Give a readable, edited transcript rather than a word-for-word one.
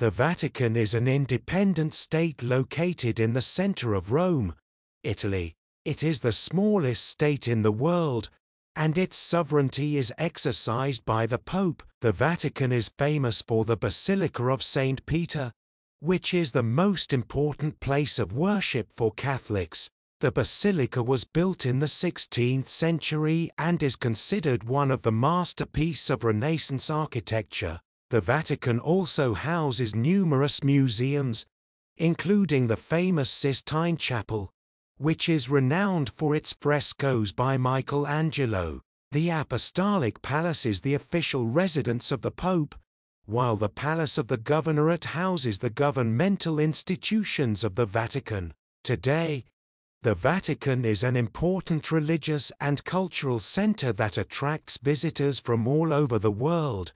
The Vatican is an independent state located in the center of Rome, Italy. It is the smallest state in the world, and its sovereignty is exercised by the Pope. The Vatican is famous for the Basilica of St. Peter, which is the most important place of worship for Catholics. The basilica was built in the 16th century and is considered one of the masterpieces of Renaissance architecture. The Vatican also houses numerous museums, including the famous Sistine Chapel, which is renowned for its frescoes by Michelangelo. The Apostolic Palace is the official residence of the Pope, while the Palace of the Governorate houses the governmental institutions of the Vatican. Today, the Vatican is an important religious and cultural center that attracts visitors from all over the world.